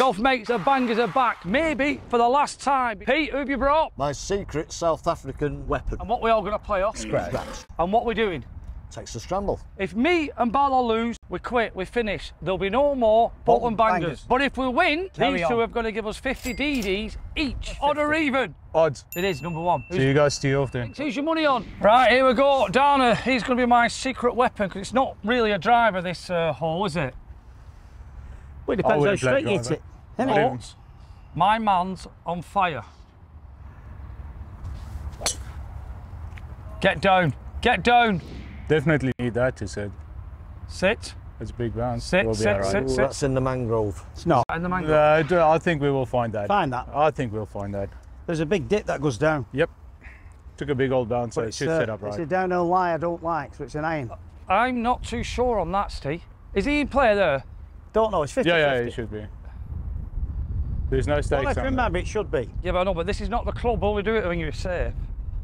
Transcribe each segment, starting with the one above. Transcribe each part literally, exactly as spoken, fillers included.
Golf Mates and Bangers are back, maybe for the last time. Pete, who have you brought? My secret South African weapon. And what we all going to play off? Scratch. And what we're doing? Texas Scramble. If me and Barlow lose, we quit, we finish. There'll be no more Bolton bangers. bangers. But if we win, Carry these on. two are going to give us fifty D Ds each. fifty. Odd or even? Odds. It is, number one. So who's, you guys steal off then? Who's your money on? Right, here we go. Dana, he's going to be my secret weapon, because it's not really a driver, this uh, hole, is it? Well, it depends how straight you hit it. Or, my man's on fire. Get down. Get down. Definitely need that, he said. Sit. It's a big bounce. Sit, we'll sit, right. sit, Ooh, sit. That's in the mangrove. It's not. In the mangrove. Uh, I think we will find that. Find that? I think we'll find that. There's a big dip that goes down. Yep. Took a big old bounce, but so it should uh, sit up right. It's a downhill lie I don't like, so it's an aim. I'm not too sure on that, Steve. Is he in play there? Don't know, it's fifty fifty. Yeah, yeah, it should be. There's no stakes on that. Remember, it should be. Yeah, but I know, but this is not the club, all we do it when you're safe.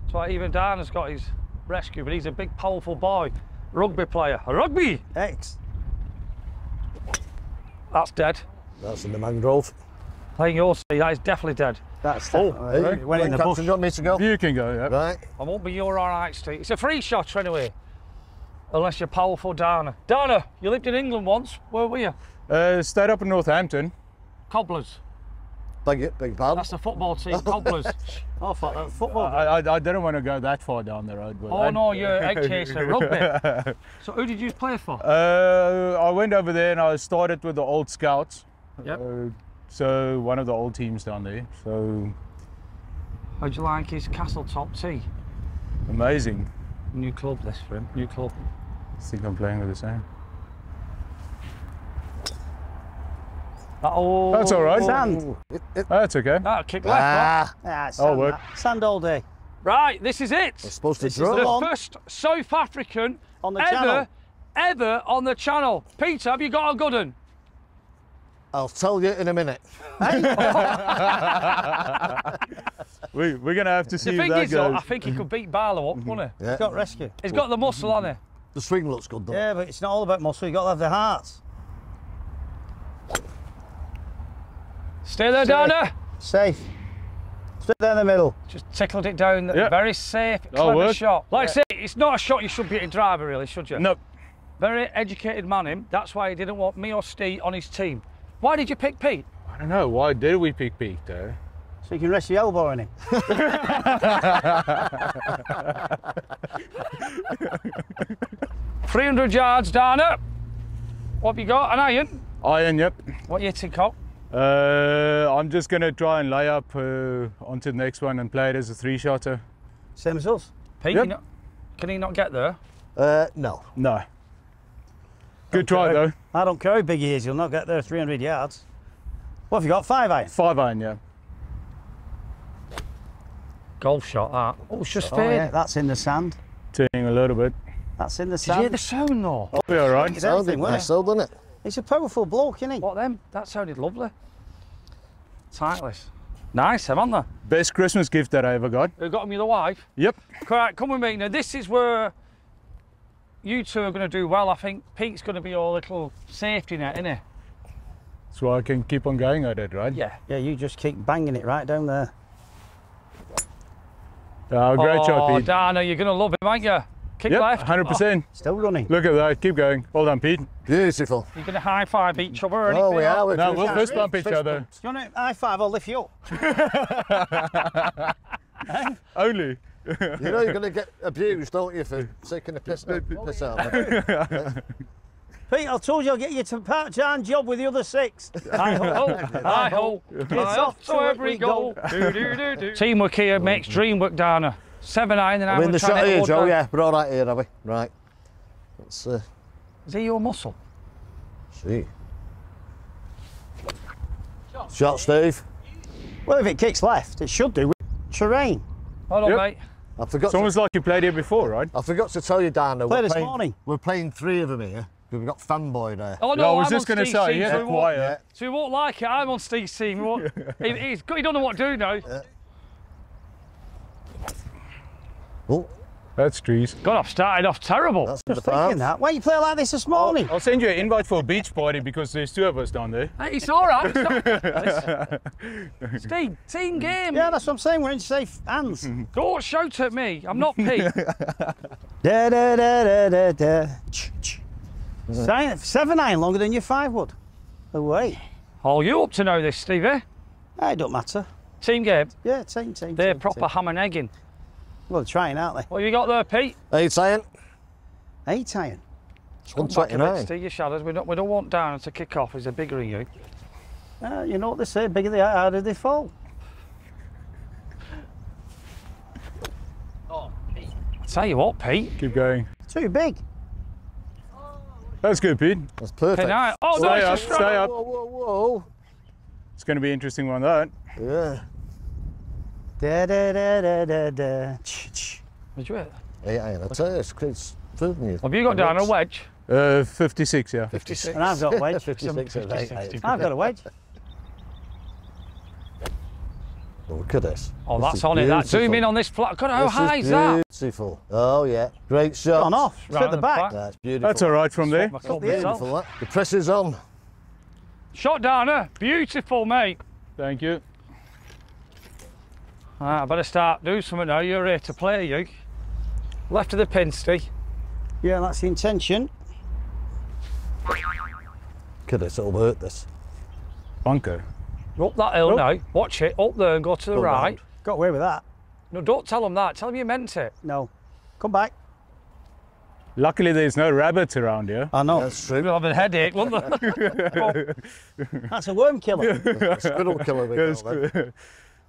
That's why even Dan has got his rescue, but he's a big, powerful boy. Rugby player. Rugby! X. That's dead. That's in the mangrove. Playing your sea, that is definitely dead. That's dead. Oh, hey, it went in the bush. You want me to go? You can go, yeah. Right. I won't be your alright, Steve. It's a free shot, anyway. Unless you're powerful, Dana. Dana, you lived in England once. Where were you? Uh, stayed up in Northampton. Cobblers. Beg it, beg pardon. That's the football team, Cobblers. Oh, fuck, that football. I, I, I didn't want to go that far down the road. But oh, I'd... no, you're egg chaser, rugby. So who did you play for? Uh, I went over there and I started with the old Scouts. Yep. Uh, so one of the old teams down there, so... How'd you like his Castle Top Tea? Amazing. New club, this for him, new club. I think I'm playing with the same. Oh. That's all right. Sand. It, it. That's okay. That'll kick left. Ah, ah sand, I'll work. Sand all day. Right, this is it. We're supposed to this draw. Is the on. first South African on the ever, channel. ever on the channel. Peter, have you got a good one? I'll tell you in a minute. Hey? we, we're going to have to see the thing that is, goes. Though, I think he could beat Barlow up, wouldn't he? Yeah. He's got rescue. He's got the muscle, hasn't he? The swing looks good, though. Yeah, but it's not all about muscle. You've got to have the heart. Stay there, Dana. Safe. Stay there in the middle. Just tickled it down. Yep. Very safe, clever shot. Like yeah. I say, it's not a shot you should be in driver, really, should you? No. Nope. Very educated man, him. That's why he didn't want me or Steve on his team. Why did you pick Pete? I don't know. Why did we pick Pete, though? So you can rest your elbow in him. three hundred yards, Dana. What have you got? An iron? Iron, yep. What are you hitting, Cop? Uh, I'm just going to try and lay up uh, onto the next one and play it as a three-shotter. Same as us. Pete, yep. Can he not get there? Uh, no. No. Good try, though. I don't care how big he is, he'll not get there three hundred yards. What have you got, five iron? Five iron, yeah. Golf shot, that. Oh, it's just oh, fair. Yeah, that's in the sand. Turning a little bit. That's in the sand. Did you hear the sound, though? It'll be all right. It's everything, nice though, doesn't it? He's a powerful bloke, isn't he? What them? That sounded lovely. Tightless. Nice, haven't they? Best Christmas gift that I ever got. You got him with the wife? Yep. Correct, come with me. Now, this is where you two are going to do well. I think Pete's going to be your little safety net, isn't he? So I can keep on going at it, right? Yeah. Yeah, you just keep banging it right down there. Oh, great oh, shot, Pete. Oh, Dana, you're going to love him, aren't you? Kick yep, left. one hundred percent. Oh, still running. Look at that. Keep going. Well done, Pete. Beautiful. You're going to high five each other or anything? Oh, we are. We're no, we'll fist bump each other. Do you want to high five? I'll lift you up. Only. You know you're going to get abused, don't you, for taking a piss, piss out of it. Pete, I told you I'll get you to part-time job with the other six. I hope, I hope, it's off to every goal. Do, do, do, do. Teamwork here makes dream work, Dana. Seven iron and I'm in the shot here, Joe. Yeah, we're all right here, are we? Right. Let's. Uh... Is he your muscle? See. Shot, shot, Steve. Well, if it kicks left, it should do. Terrain. Hold on, yep. mate. I forgot. It's to... almost like you played here before, right? I forgot to tell you, Dana. Play this playing... morning. We're playing three of them here. We've got fanboy there. Oh no, no I was I'm just going to say, yeah, so quiet. Yeah. So you won't like it. I'm on Steve's team. Won't... he, he's got. He don't know what to do now. Yeah. Oh, That's trees. God, I've started off terrible. That's just thinking that. Why you play like this this morning? I'll send you an invite for a beach party because there's two of us down there. Hey, it's all right. It's Steve, team game. Yeah, that's what I'm saying. We're in safe hands. Don't shout at me. I'm not Pete. Da, da, da, da, da. Ch -ch. Seven, seven iron longer than your five wood. Away. All you up to know this, Stevie? Eh? Hey, don't matter. Team game? Yeah, team, team. They're team, proper team. Ham and egging. Well, they're trying, aren't they? What have you got there, Pete? Eight iron. Eight iron? one twenty-nine. Steve, your shadows. We don't, we don't want Dana to kick off. Is they bigger than you? Uh, you know what they say, bigger they are, harder they fall. Oh, Pete. I tell you what, Pete. Keep going. Too big. That's good, Pete. That's perfect. Hey, oh, stay no, up, stay up. Whoa, whoa, whoa. It's going to be an interesting one, that. Yeah. Da da da da da da. Ch ch. Did you hit? Yeah, yeah, that's it. It's food news. Have you got down a wedge? Uh, fifty-six, yeah. fifty-six. And I've got a wedge. fifty-six. I've got a wedge. Look at this. Oh, that's on it. That zoom in on this flat. God, how high is that? Beautiful. Oh yeah. Great shot. On off. Right at the back. That's beautiful. That's all right from there. Beautiful. That. The press is on. Shot, Dana. Beautiful, mate. Thank you. All right, I better start doing something now. You're here to play, you. Left of the pin, Steve. Yeah, that's the intention. Could this all hurt this? Bunker. Up that hill oh. now. Watch it. Up there and go to the go right. Round. Got away with that. No, don't tell them that. Tell them you meant it. No. Come back. Luckily, there's no rabbits around here. I know. That's true. We'll have a headache, won't there? That's a worm killer. A squirrel killer, we call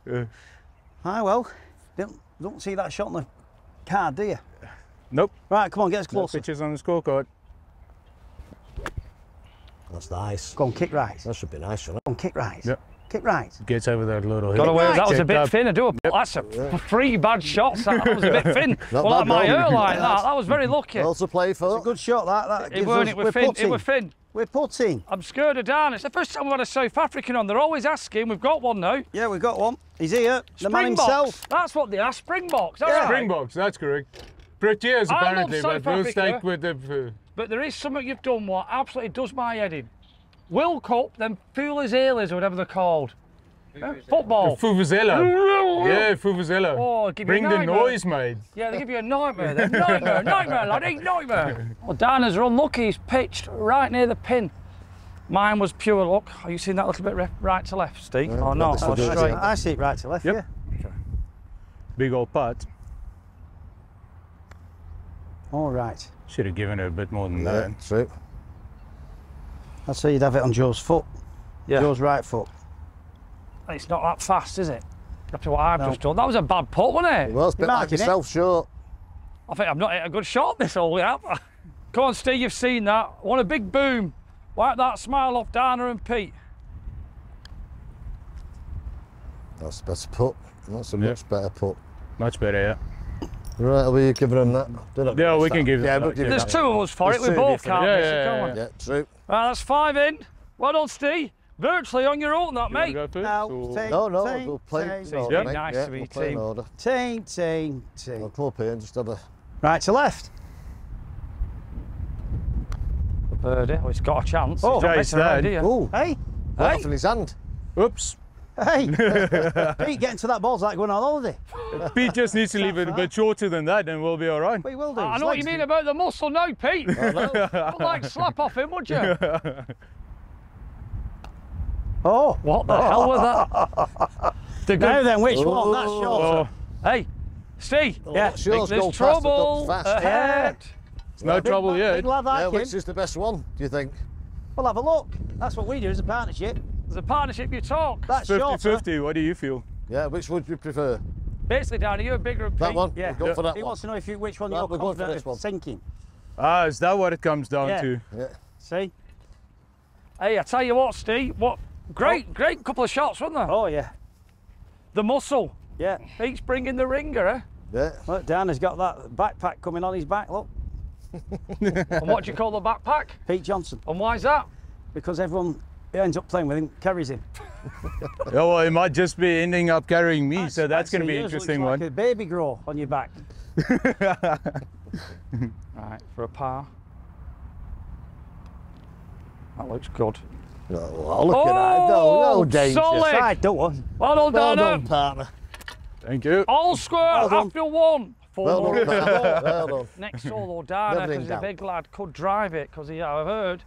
that. Ah, well, don't, don't see that shot on the card, do you? Nope. Right, come on, get us closer. No pictures on the scorecard. That's nice. Go on, kick right. That should be nice, shouldn't it? Go on, kick right. Yep. Kick right. Gets over that little hill. Got away. That was a bit thin. I do. Yep. That's a yeah. three bad shots. That, that was a bit thin. Well, that might hurt like that. That was very lucky. Well to play for. It's a good shot. That. that gives it weren't. Us, it was thin. It was thin. We're putting. I'm scared of Dan. It's the first time we've had a South African on. They're always asking. We've got one now. Yeah, we've got one. He's here. Springboks. The man himself. That's what they are. Springboks. That's yeah. right. Springboks. That's correct. Proteas apparently, but we'll stick with the. But there is something you've done what absolutely does my head in. Will Cup, then Foolers Ailers, or whatever they're called. Yeah, football. The Vuvuzela. Yeah, Vuvuzela. Oh, give Bring you a the noise, mate. Yeah, they give you a nightmare. Nightmare, nightmare, lad, ain't nightmare. Well, Dana's are unlucky. He's pitched right near the pin. Mine was pure luck. Are you seeing that little bit right to left, Steve? Yeah, or not? Or straight? I see it right to left, yep. yeah. Okay. Big old putt. All right. Should have given her a bit more than yeah, that. That's it. I'd say you'd have it on Joe's foot. Yeah. Joe's right foot. It's not that fast, is it? After what I've no. just done. That was a bad putt, wasn't it? It was, but like yourself short. I think I've not hit a good shot this all up. Come on, Steve, you've seen that. What a big boom. Wipe that smile off Dana and Pete. That's a better putt. That's a yeah. much better putt. Much better, yeah. Right, we giving them that. Yeah, we can give them that. There's two of us for it. We both can't miss it, can't we? Yeah, true. Right, that's five in. Well done, Steve. Virtually on your own, that, mate. No, no, we'll play. It's been nice to be team. Team, team, team. I'll come up here and just have a... Right to left. The birdie. Oh, it's got a chance. Oh, it's dead. Oh, hey. Off in his hand. Oops. Hey, Pete, getting to that ball's like going on holiday. Pete just needs to leave it a bit shorter than that, and we'll be all right. We will do. I know what you mean about the muscle now, Pete. Oh, no. But like slap off him, would you? Oh, what the hell was that? The now then, which oh. one? That's shorter. Oh. Hey, Steve. Oh, yeah, big, there's trouble fast, ahead. It's no, no big, trouble yet. Like yeah, which is the best one? Do you think? Well, have a look. That's what we do as a partnership. There's a partnership you talk. That's fifty fifty, what do you feel? Yeah, which would you prefer? Basically, Dana, you're a bigger and That one? Yeah. We'll go for that he one. Wants to know if you, which one no, you're we'll confident of sinking. Ah, is that what it comes down yeah. to? Yeah. See? Hey, I tell you what, Steve, what great, oh. great couple of shots, wasn't there? Oh, yeah. The muscle. Yeah. Pete's bringing the ringer, eh? Yeah. Look, Dana's got that backpack coming on his back, look. And what do you call the backpack? Pete Johnson. And why is that? Because everyone... He ends up playing with him, carries him. Oh, well, he might just be ending up carrying me, that's, so that's, that's going to be an interesting one. Like a baby grow on your back. Right, for a par. That looks good. No, oh, look oh, at that. No, no danger. Solid. I don't want. Well done, well done, partner. Thank you. All square well after one. Four well done, partner. Well done. Next solo, Dana, because the big lad could drive it, because he, I've heard.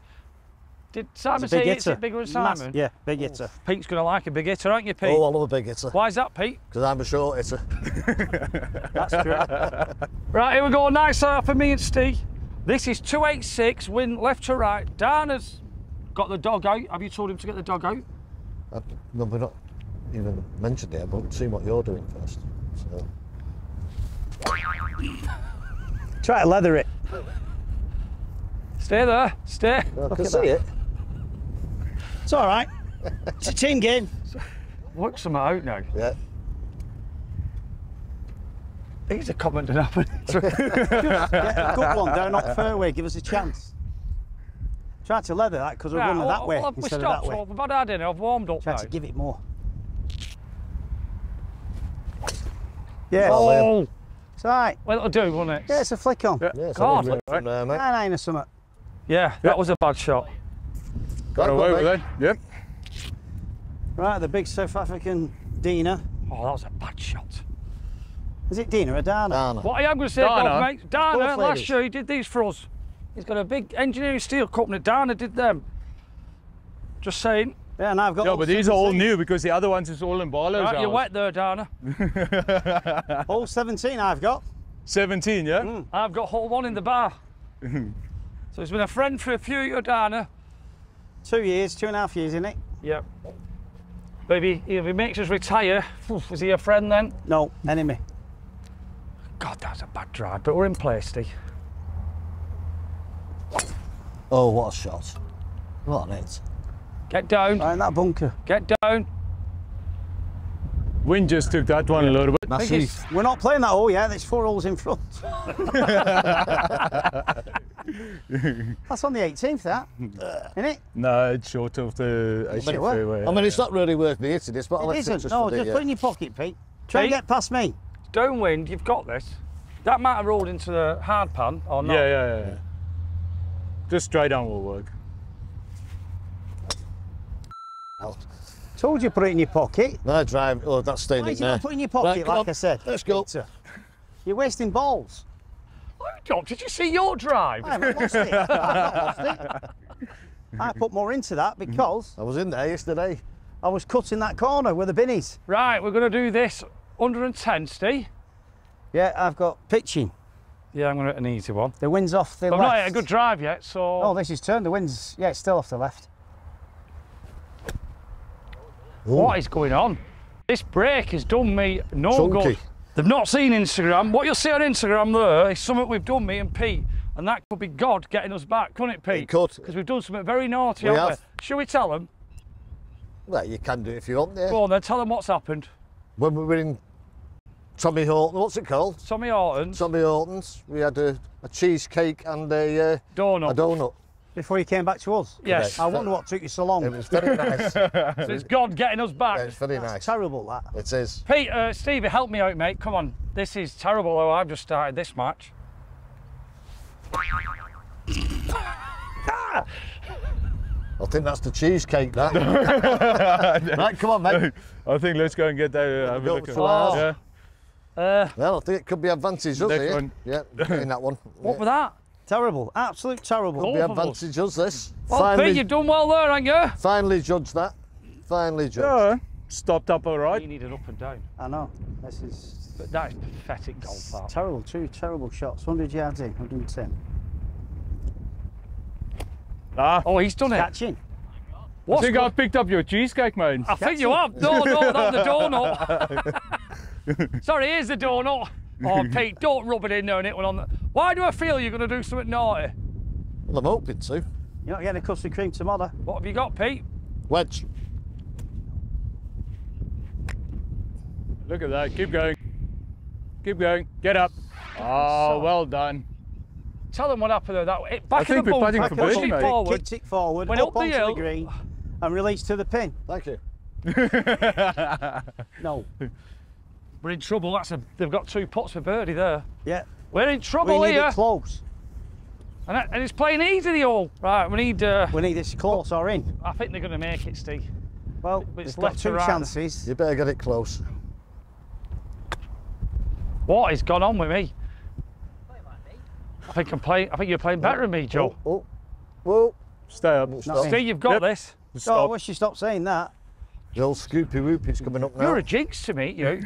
Did Simon say it's a bigger than Simon? Mass, yeah, big hitter. Oh. Pete's going to like a big hitter, aren't you, Pete? Oh, I love a big hitter. Why is that, Pete? Because I'm a short hitter. That's true. Right, here we go. Nice half for me and Steve. This is two eighty-six, win left to right. Dana's got the dog out. Have you told him to get the dog out? Uh, no, we're not even mentioned it, but see what you're doing first. So. Try to leather it. Stay there, stay. No, I can see it. It's all right. It's a team game. Work some out now. Yeah. Things are coming to happen. Just get a good one down off the fairway. Give us a chance. Try to leather that because we're yeah, running well, that way well, instead stopped, of that way. So we've had our dinner. I've warmed up. Try now. To give it more. Yeah. Oh. It's all right. Well, it'll do, won't it? Yeah, it's a flick on. Yeah. Yeah, God, look right. There, mate. Nine nine or something. Yeah, that yep. was a bad shot. Got away with it, yep. Right, the big South African Dana. Oh, that was a bad shot. Is it Dana or Dana? Dana. What I am going to say, Dana, mate, Dana last year he did these for us. He's got a big engineering steel company. Dana did them. Just saying. Yeah, and I've got. Yeah, but these are all new because the other ones is all in Barlow's. Right, you're wet there, Dana. Hole seventeen, I've got. seventeen, yeah. Mm. I've got hole one in the bar. So he's been a friend for a few years, Dana. Two years, two and a half years, isn't it? Yep. Baby, if he makes us retire, is he a friend then? No, enemy. God, that's a bad drive, but we're in place, Steve. Oh, what a shot. What a hit. Get down. Right in that bunker. Get down. Wind just took that one a little bit. Massive. We're not playing that hole yet, there's four holes in front. That's on the eighteenth, that, isn't it? No, it's short of the eighteenth I mean, fairway. I mean, it's not really worth me hitting this, but I'll let it. No, just put in your pocket, Pete. Try and get past me. Downwind, you've got this. That might have rolled into the hard pan, or not. Yeah, yeah, yeah. yeah. Just straight on will work. Well, told you put it in your pocket. No, drive. Oh, that's staying in there. Why did you put it in your pocket, right, like on. I said? Let's go. Pizza. You're wasting balls. Oh, Doc, did you see your drive? I haven't lost it. I haven't lost it. I put more into that because... I was in there yesterday. I was cutting that corner where the bin is. Right, we're going to do this one ten, Steve. Yeah, I've got pitching. Yeah, I'm going to hit an easy one. The wind's off the I'm left. I've not hit a good drive yet, so... Oh, this is turned. The wind's... Yeah, it's still off the left. Ooh. What is going on? This break has done me no Chunky. good. They've not seen Instagram. What you'll see on Instagram there is something we've done, me and Pete, and that could be God getting us back, couldn't it, Pete? It could. Because we've done something very naughty, we haven't have. we? Shall we tell them? Well, you can do it if you want, yeah. Go on then, tell them what's happened. When we were in Tommy Hortons, what's it called? Tommy Hortons. Tommy Hortons. We had a, a cheesecake and a... Uh, donut. A donut. Before you came back to us? Yes. Correct. I wonder what took you so long. It was very nice. So it's God getting us back. Yeah, it's very That's nice. terrible, that. It is. Pete, uh, Stevie, help me out, mate. Come on. This is terrible, though. I've just started this match. I think that's the cheesecake, that. Right, come on, mate. I think let's go and get that. Uh, have a look at that. Yeah. Uh, well, I think it could be advantage us here. One. Yeah, in that one. What yeah. was that? Terrible, absolute terrible. Could be advantage us this. Well, finally, Pete, you've done well there, haven't you? Finally judged that. Finally judged. Yeah, stopped up all right. You need an up and down. I know. This is. But that is pathetic golf. That. Terrible, two terrible shots. one hundred yards in, one ten. Ah. Oh, he's done he's it. Catching. Oh, What's I think I've picked up your cheesecake, mate. I catching. think you have. No, no, that's the donut. Sorry, here's the donut. Oh, Pete, don't rub it in there and hit one on the... Why do I feel you're going to do something naughty? Well, I'm hoping to. You're not getting a custard cream tomorrow. What have you got, Pete? Wedge. Look at that. Keep going. Keep going. Get up. Oh, so, well done. Tell them what happened there. That way. Back I in think the bunker. Back in the bunker. Forward. Kicked it forward. Went up, up the onto hill. the green and released to the pin. Thank you. No. We're in trouble. That's a, they've got two putts for birdie there. Yeah. We're in trouble we need here. It close. And, that, and it's playing easy, the all. Right, we need... Uh, we need this close or in. I think they're going to make it, Steve. Well, it's left got two right. chances. You better get it close. What has gone on with me? I think I'm playing. I think you're playing better than me, Joe. Oh, oh. Whoa. Stay up. Steve, you've got yep. this. Stop. Oh, I wish you stopped saying that. The old Scoopy-whoop is coming up now. You're a jinx to me, you.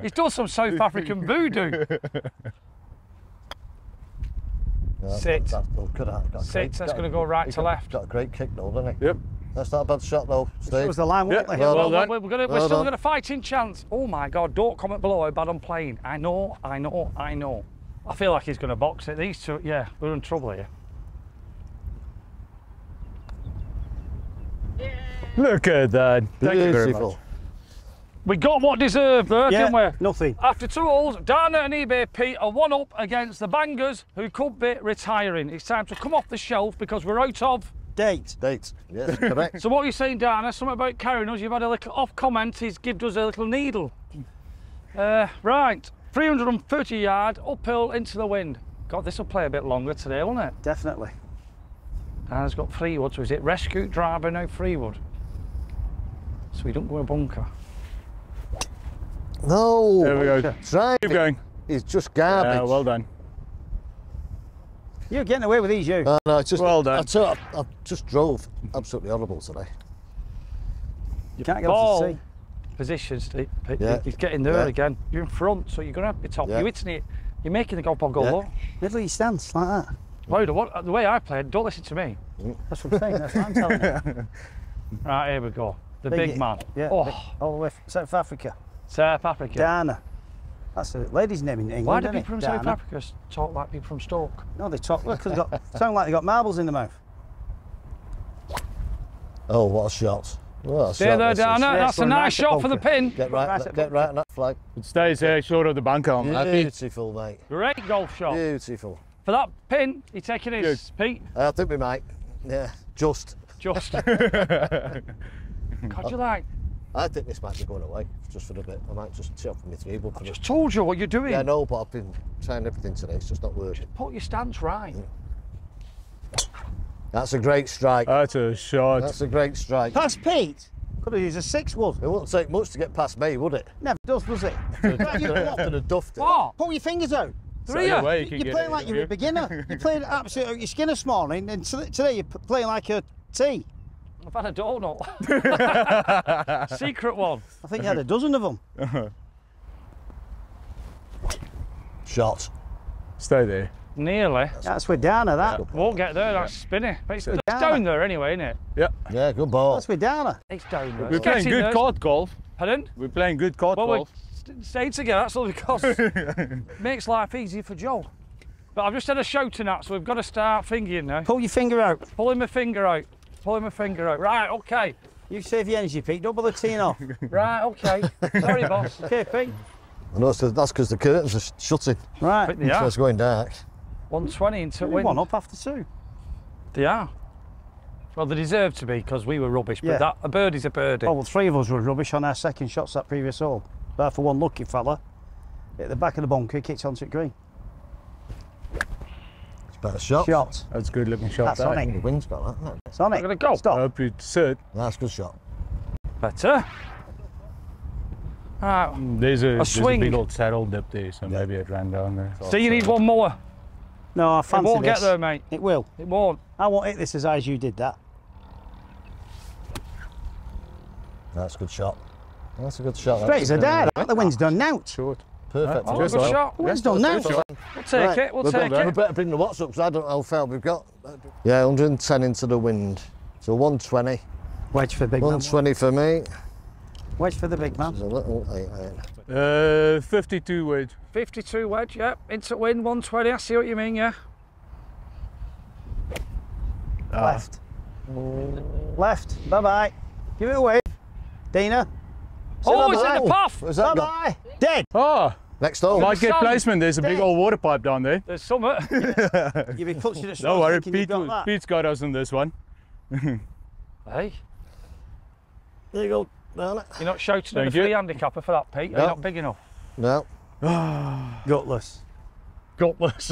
He's done some South African voodoo. No, Sit. That's, that's Sit. Great, that's going to go right to left. Got a great kick though, doesn't he? Yep. That's not a bad shot though. It was the line, wasn't yeah. it? Well, well, well, we're, gonna, we're well still got a fighting chance. Oh my God! Don't comment below how bad I'm playing. I know. I know. I know. I feel like he's going to box it. These two, yeah, we're in trouble here. Yeah. Look at that. Thank Beautiful. you very much. We got what deserved there, yeah, didn't we? Nothing. After two holes, Dana and Ebay Pete are one up against the Bangers, who could be retiring. It's time to come off the shelf because we're out of... Date. Date, yes, correct. So what are you saying, Dana? Something about carrying us. You've had a little off comment. He's given us a little needle. Uh, right. three hundred and thirty yard uphill into the wind. God, this will play a bit longer today, won't it? Definitely. And it's got three wood, so is it rescue, driver, now three wood? So we don't go a bunker. No! There we go. Try Keep going. It's just garbage. Yeah, well done. You're getting away with these, you. Uh, no, it's just, well done. I, I, I just drove absolutely horrible today. You can't get off the sea. Position, Steve. Yeah. He's getting there yeah. again. You're in front, so you're going to have the top. Yeah. You're hitting it. You're making the golf ball go yeah. low. Middle of your stance, like that. Louder. What, the way I played, don't listen to me. Mm. That's what I'm saying. That's what I'm telling you. Right, here we go. The big, big man. Yeah, oh. big, all the way from South Africa. South Africa. Dana. That's a lady's name in England. Why do people it? from Dana. South Africa talk like people from Stoke? No, they talk because they sound like they got marbles in their mouth. Oh, what a shot. Well, Stay there, Dana. That's a nice right shot for the pin. Get right, right, get right on that flag. It stays here, short of the bunker. Beautiful, mate. Great golf shot. Beautiful. For that pin, you taking his, Good. Pete? I think we might. Yeah, just. Just. God, you like? I think this might be going away, just for a bit. I might just chill from my three wood. I just told you what you're doing. Yeah, I know, but I've been trying everything today. It's just not working. Just put your stance right. Mm. That's a great strike. That's a shot. That's a great strike. Past Pete? Could have used a six wood. It wouldn't take much to get past me, would it? Never does, does it? You've duffed it. What? Pull your fingers out. Three. So you you're get playing like you're a beginner. You played absolutely out your skin this morning, and today you're playing like a tea. I've had a donut. Secret one. I think you had a dozen of them. Uh -huh. Shot. Stay there. Nearly. That's with Dana, that. Yeah. Won't get there, that's spinny. But it's, it's down there anyway, isn't it? Yeah. Yeah, good ball. That's with Dana. It's down there. We're it's playing good there. court golf. Pardon? We're playing good court well, golf. We're staying together, that's all because it makes life easier for Joe. But I've just had a shouting at, so we've got to start fingering now. Pull your finger out. Pulling my finger out. Pulling my finger out. Right, OK. You save your energy, Pete. Don't bother teeing off. Right, OK. Sorry, boss. OK, Pete. I know that's because the curtains are shutting. Right. So it's going dark. one twenty into wind. One up after two. They are. Well, they deserve to be because we were rubbish, but yeah. that, a birdie's a birdie. Oh, well, three of us were rubbish on our second shots that previous hole. There for one lucky fella. Hit the back of the bunker, kicked onto it green. It's a better shot. Shot. That's a good looking shot. That's on it. The wind's got that, isn't it? It's on it. I'm going to go. Stop. I hope you'd sit. That's a good shot. Better. Right. There's, a, a, there's swing. a big old saddle dip there, so yeah. maybe it ran down there. So you need one more. No, I fancy this. It won't get there, mate. It will. It won't. I won't hit this as high as you did that. That's a good shot. That's a good shot. Straight as a dare. The wind's done now. Short. Perfect. Oh, good shot. The wind's done now. We'll take it. We'll take it. We better bring the watts up because I don't know how far we've got. Yeah, one hundred and ten into the wind. So one twenty. Wedge for big man. one twenty for me. Wedge for the big man. This is a little eight iron. Uh, fifty-two wedge. fifty-two wedge, yep. Yeah. Into win, one twenty. I see what you mean, yeah. Ah. Left. Mm. Left. Bye bye. Give it away. Dana. Oh, it's in the puff. Bye bye. bye. Dead. Oh. Next hole. Might get placement. There's a Dead. big old water pipe down there. There's some. Yeah. You've been clutching it. Don't worry, Pete, Pete's got us on this one. Hey. There you go. No, you're not shouting at the free handicapper for that, Pete. No. You're not big enough. No. Gutless. Gutless.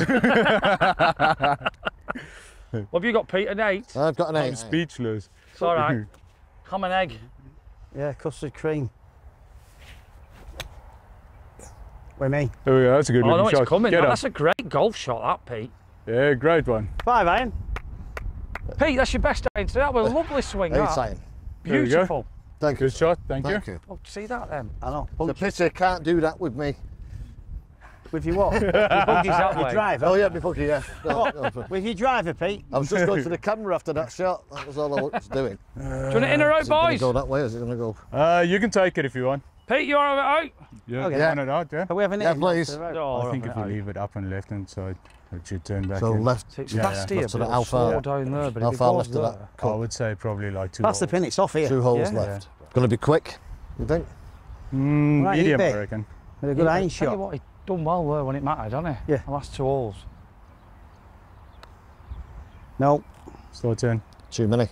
What have you got, Pete? An eight? I've got an eight. I'm speechless. It's all right. Ham and egg. Yeah, custard cream. With me. Oh yeah, that's a good oh, looking no, shot. It's coming. That's a great golf shot, that, Pete. Yeah, great one. Five iron. Pete, that's your best iron today. That was a lovely swing. Eight that. Iron. Beautiful. Thank you. Good shot. Thank, Thank you. you. Oh, see that then. I know. The pitcher can't do that with me. With your what? Your buggy's out your driver. Oh yeah, my buggy, yeah. No, no, with your driver, Pete. I was just going to the camera after that shot. That was all I was doing. Uh, do you want it in a row, is boys? Is it going to go that way or is it going to go? Uh, you can take it if you want. Pete, you are out? Yeah, okay. yeah. It out, yeah. Are we having it yeah, in? Please. Oh, I think if we out. leave it up and left hand side, it should turn back So in. left, so it's yeah, fast yeah. here, but how far down there? But how far left of that? I would say probably like two That's holes. the pin, it's off here. Two holes yeah. left. Yeah. Going to be quick, you think? Mm, right, medium, I reckon. With a good yeah, iron shot. Tell you what, he done well there when it mattered, hasn't he? Yeah. The last two holes. No. Slow turn. Too many.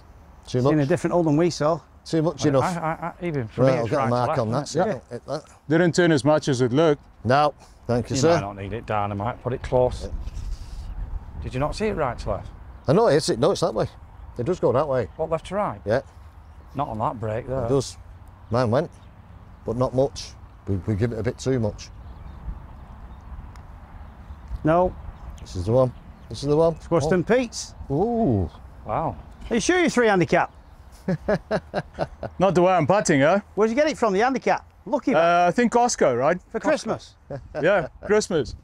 Too much. Seen a different hole than we saw. Too much I, enough. I, I, even for right, me, I'll get right a mark on that. Yeah. Yeah. that. Didn't turn as much as it looked. No, thank you, you sir. I don't need it, Dana. I might put it close. Yeah. Did you not see it right to left? I know it's it. No, it's that way. It does go that way. What, left to right? Yeah. Not on that break there. It does. Mine went, but not much. We, we give it a bit too much. No. This is the one. This is the one. Western oh. Pete's. Ooh. Wow. Are you sure you're three handicap? Not the way I'm putting, huh? Where'd you get it from, the handicap? Lucky man. Uh, I think Costco, right? For Costco. Christmas? Yeah, Christmas.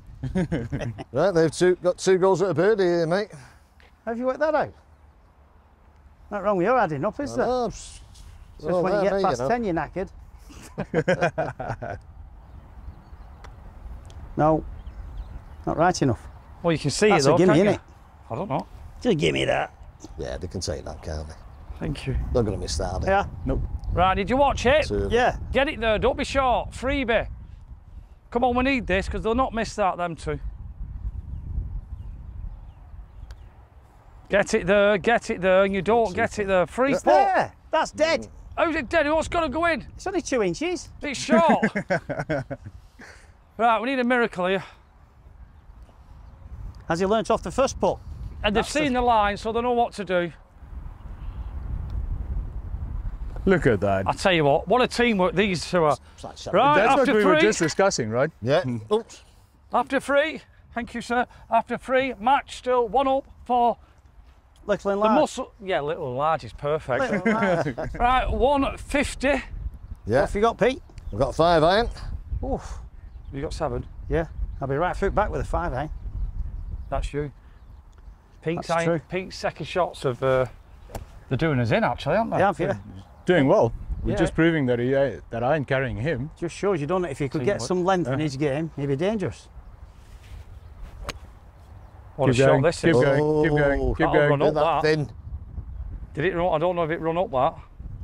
Right, they've two, got two goals at a birdie here, mate. How have you worked that out? Not wrong with your adding up, is there? No, it's just well, when you get me, past you know. ten, you're knackered. No, not right enough. Well, you can see That's it, though, gimme, can't you? I don't know. Just give me that. Yeah, they can take that, can't they? Thank you. Not going to miss that, are they? Yeah. Nope. Right, did you watch it? Two. Yeah. Get it there, don't be short. Freebie. Come on, we need this, because they'll not miss that, them two. Get it there, get it there, and you don't get it there. Free It's there. That's dead. How's it dead? What's got to go in? It's only two inches. It's short. Right, we need a miracle here. Has he learnt off the first putt? And they've That's seen the... the line, so they know what to do. Look at that. I'll tell you what, what a teamwork these two are. That's right, that's after what we three. were just discussing, right? Yeah. Oops. After three, thank you, sir. After three, match still, one up for... Little and large. The muscle, yeah, little and large is perfect. Little and large. Right, one fifty. Yeah. What have you got, Pete? I've got five iron. Oof. You got seven? Yeah. I'll be right foot back with a five iron. That's you. Pete's, that's iron, Pete's second shots of... Uh, they're doing us in, actually, aren't they? They have, yeah. Doing well. We're yeah. just proving that he, uh, that I ain't carrying him. Just shows you, don't it? If you could get some length yeah. in his game, he'd be dangerous. What keep a going, shot this keep is. Going, oh, keep going, keep going. Run up that. Thin. Did it run? I don't know if it run up that.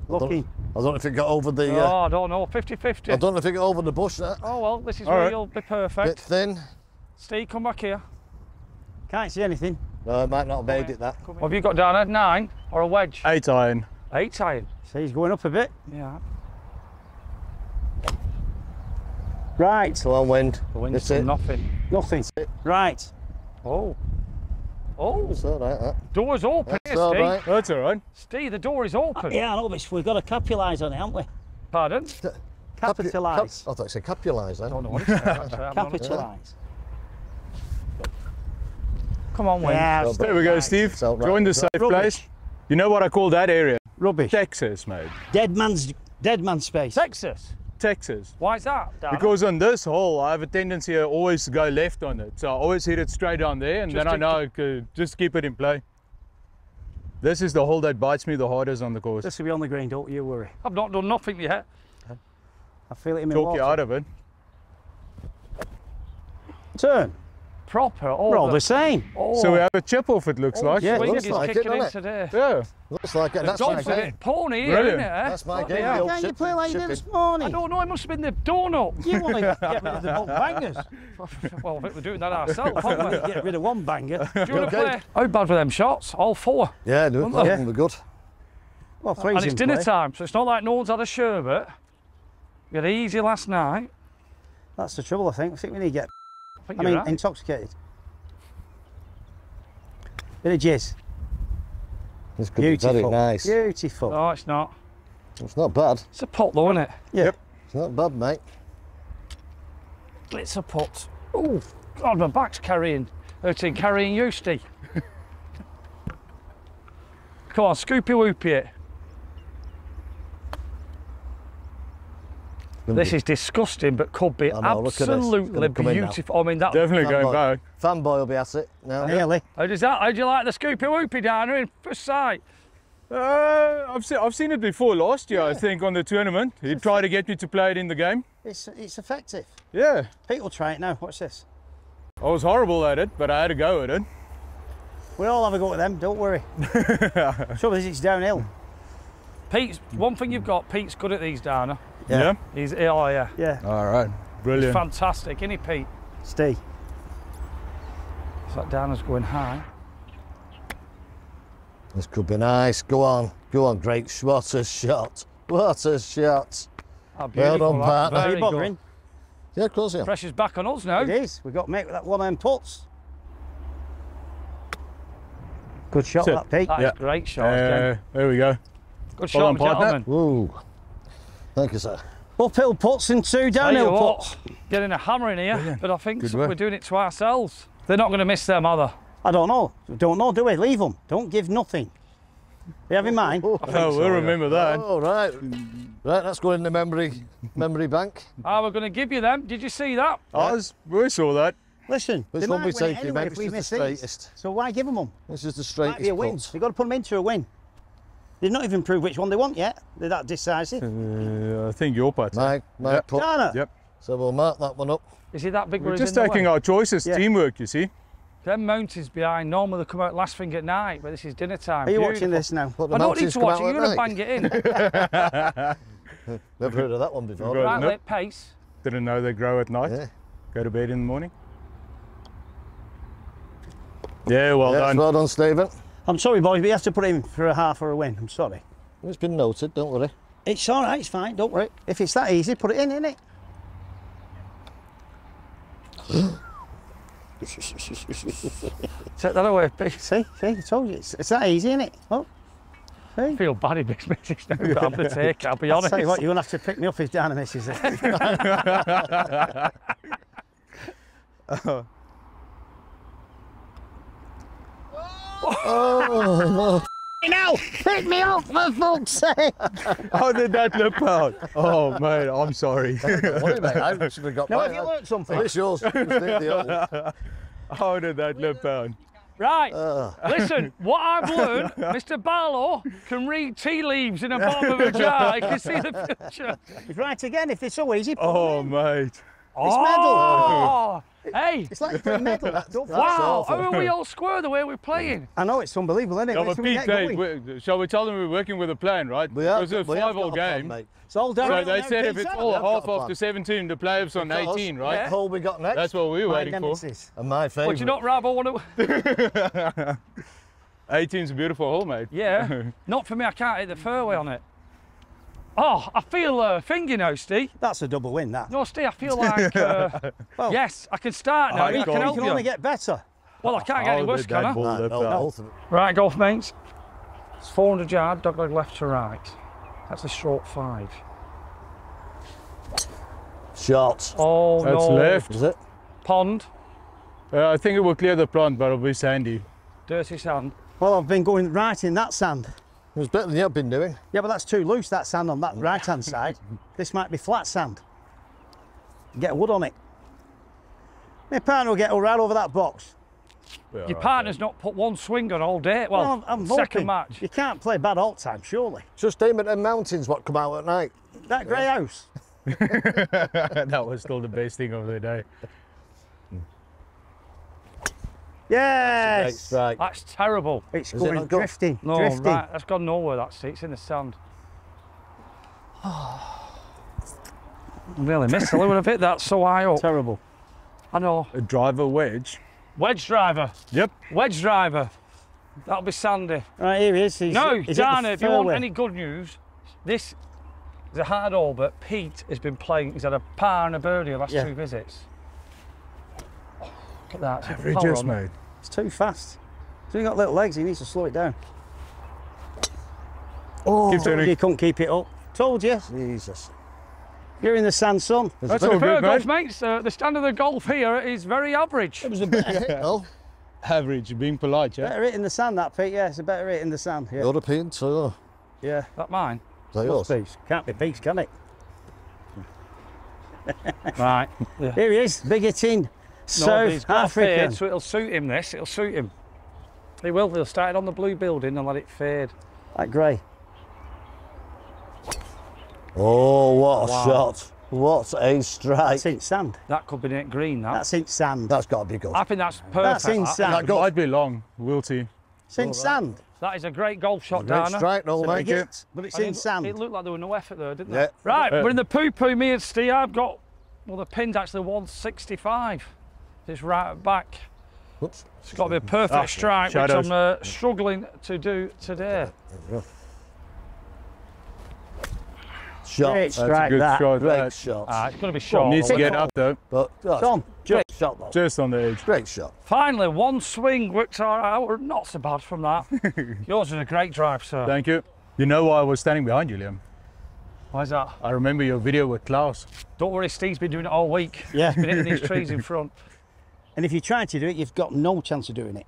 Lucky. I don't know if it got over the... Uh, oh, I don't know. fifty fifty. I don't know if it got over the bush. That. Oh, well, this is All where right. you'll be perfect. Bit thin. Steve, come back here. Can't see anything. No, it might not have made it, that. What have you got, Dana? Nine or a wedge? Eight iron. Eight iron. So he's going up a bit. Yeah. Right. It's a long wind. The wind's That's it. nothing. Nothing. Right. Oh. Oh. It's all right, that. Door's open That's here, all Steve. Right. That's all right. Steve, the door is open. Uh, yeah, I know, but we've got to capitalise on it, haven't we? Pardon? C capitalise. Cap I thought you said capitalise, then. I don't know what it said. Capitalise. Come on, wind. Yeah, there right. we go, Steve. Right. Join the safe Rubbish. place. You know what I call that area? Rubbish. Texas, mate. Dead man's, dead man's space. Texas? Texas. Why is that, Dana? Because on this hole, I have a tendency to always go left on it. So I always hit it straight down there, and just then I know I could just keep it in play. This is the hole that bites me the hardest on the course. This will be on the green, don't you worry. I've not done nothing yet. I feel it in my Talk water. you out of it. Turn. Proper. All We're all the, the same. Oh. So we have a chip off, it looks oh, like. Yeah, it looks like it, doesn't it? Today. Yeah. Looks like it. That's my game. Pony here, isn't it? That's my game. Why can't you play like this morning? I don't know, it must have been the donut. You want to get rid of the Bolton bangers. Well, I think we're doing that ourselves, aren't we? Get rid of one banger. Do you want to play? How bad were them shots? All four. Yeah, they were good. Well, three's and it's dinner play. time, so it's not like no one's had a sherbet. We had it easy last night. That's the trouble, I think. I think we need to get... I, think I mean, right. intoxicated. Bit of jizz. This could Beautiful. be very nice. Beautiful. No, it's not. It's not bad. It's a putt, though, isn't it? Yeah. Yep. It's not bad, mate. It's a putt. Oh, God, my back's carrying. Hurting carrying you, Steve. Come on, Scoopy-whoopy it. This is disgusting, but could be know, absolutely beautiful. I mean, that definitely fan going boy. back. Fanboy will be at it now. Really? How does that? How do you like the Scoopy-whoopy, Dana, in first sight? Uh, I've seen I've seen it before last year, yeah. I think, on the tournament. He tried to get me to play it in the game. It's it's effective. Yeah. Pete will try it now. Watch this. I was horrible at it, but I had a go at it. We all have a go at them. Don't worry. Trouble is, it's downhill. Pete's one thing you've got. Pete's good at these, Dana. Yeah. yeah. He's oh yeah. Yeah. All right. Brilliant. He's fantastic, isn't he, Pete? Stay. It's like Dana's going high. This could be nice. Go on, go on, Drake. What a shot! What a shot! Oh, well done, partner. Are you bothering? Yeah, of course. Yeah. Pressure's back on us now. It is. We've got to make with that one-man putts. Good shot, that Pete. That yeah. is great shot. Uh, there we go. Good well shot, partner. Woo. Thank you, sir. Uphill putts and two downhill putts. Getting a hammer in here, Brilliant. but I think so, we're doing it to ourselves. They're not going to miss them, are they? I don't know. Don't know, do we? Leave them. Don't give nothing. You have in mind? Oh, oh so, we'll remember yeah. that. Oh, right. Right, that's going in the memory memory bank. Ah, oh, we're going to give you them. Did you see that? Oh, yeah. We saw that. Listen, this they might win safety, anyway mate. if we miss these. So why give them them? This is the straightest. Might be a win. You've got to put them into a win. They've not even proved which one they want yet. They're that decisive. Uh, I think your part. Mike, Mike yep. put. Dana. Yep. So we'll mark that one up. Is it that big? We're just taking our choices. Yeah. Teamwork, you see. Them mountains behind. Normally they come out last thing at night, but this is dinner time. Are you Beautiful. watching this now? What, I don't need to watch it. You're gonna bang it in. Never heard of that one before. Right, lit pace. Didn't know they grow at night. Yeah. Go to bed in the morning. Yeah, well yes, done. Well done, Stephen. I'm sorry, boys, but you have to put in for a half or a win. I'm sorry. It's been noted, don't worry. It's all right, it's fine, don't worry. If it's that easy, put it in, innit? Take that away, Pete. See, see, I told you, it's, it's that easy, innit? Look. See? I feel bad he makes mistakes now, but I'm the take, I'll be honest. I'll tell you what, you're going to have to pick me up if Dana misses it. oh. Oh, no. Now, pick me up for fuck's sake! How did that look out? Oh, mate, I'm sorry. Don't worry, mate. I should have got Now, have you learnt something? It's yours. How did that look out? Right, uh. listen, what I've learned, Mr Barlow can read tea leaves in the bottom of a jar. You can see the picture. Right, again, if it's so easy, put Oh, in. mate. It's oh. medal. Hey! It's like a medal. That's, that's wow! How are we all square the way we're playing? I know, it's unbelievable, isn't it? No, Pete, hey, we, shall we tell them we're working with a plan, right? We are. It was a five-all game. Plan, it's all down. So they said if it's all half off to seventeen, the playoffs on eighteen, right? Yeah. What hole we got next? That's what we were my waiting nemesis. for. And my favourite. Would you not rather want to... eighteen's a beautiful hole, mate. Yeah. Not for me, I can't hit the fairway on it. Oh, I feel a uh, thing, you know, Steve. That's a double win, that. No, Steve, I feel like, uh, well, yes, I can start now. I can, help you. can only get better. Well, I can't oh, get any worse, can I? No, no, no. Right, golf mates. It's four hundred yard, dog leg left to right. That's a stroke five. Shot. Oh, That's no. That's left. Is it? Pond. Uh, I think it will clear the pond, but it'll be sandy. Dirty sand. Well, I've been going right in that sand. It was better than you've been doing. Yeah, but that's too loose, that sand on that right-hand side. This might be flat sand. Get wood on it. My partner will get all right over that box. Your right, partner's then. not put one swing on all day. Well, well I'm second hoping. match. You can't play bad all time, surely. Just aim at the mountains what come out at night. That grey yeah. house. That was still the best thing of the day. Yes! That's, right. That's terrible. It's Is going it drifting. No, drifting. Right. That's gone nowhere, that seat. It's in the sand. Oh. Really missed. I would have hit that so high up. Terrible. I know. A driver wedge. Wedge driver. Yep. Wedge driver. That'll be Sandy. Right, here he is. He's, no, he's Dana, if you want any good news, this is a hard hole, but Pete has been playing. He's had a par and a birdie the last yeah. two visits. Oh, look at that. It's just made. It. It's too fast. He's only got little legs, he needs to slow it down. Oh, you couldn't keep it up. Told you. Jesus. You're in the sand, son. That's all good, Golf Mates. Uh, the standard of golf here is very average. It was a better hit, though. Average, you're being polite, yeah? Better hit in the sand, that, Pete, yeah. It's a better hit in the sand. Yeah. European, so. Yeah. That mine? Is that yours? Peace. Can't be Pete's, can it? Right. Yeah. Here he is, bigoting South African. So it'll suit him, this. It'll suit him. He will. He'll start it on the blue building and let it fade. Like grey. Oh, what a wow. shot. What a strike. That's in sand. That could be net green, that. That's in sand. That's got to be good. I think that's perfect. That's in sand. That got, I'd be long, wilty. It's in right. sand. That is a great golf shot, Dana. Great strike, no like it. it. But it's I in it, sand. It looked like there was no effort there, didn't yeah. it? Right, uh, we're in the poo-poo, me and Steve. I've got, well, the pin's actually one sixty-five. It's right back. Oops. It's got to be a perfect that's strike, which I'm uh, struggling to do today. Yeah. Shot. Great strike, that's a good that. Shot. Great that. shot. Ah, it's going to be short. Well, needs to get up though. But Tom, great just, shot though. Just on the edge. Great shot. Finally, one swing worked out. Not so bad from that. Yours was a great drive, sir. Thank you. You know why I was standing behind you, Liam? Why's that? I remember your video with Klaus. Don't worry, Steve's been doing it all week. Yeah. He's been hitting these trees in front. And if you try to do it, you've got no chance of doing it.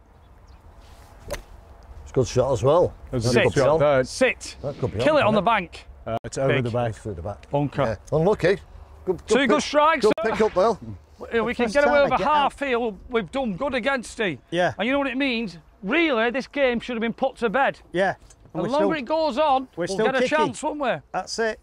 It's a good shot as well. That's Sit. A good shot. That. Sit. That could be Kill on, it on it? the bank. Uh, it's over Big. the back. Through the back. Bunker. Yeah. Unlucky. Good, good Two good strikes. Good pick up well. We, we can get away with a half out. here. We've done good against it. Yeah. And you know what it means? Really, this game should have been put to bed. Yeah. And the longer still, it goes on, we'll get a kicky. chance, won't we? That's it.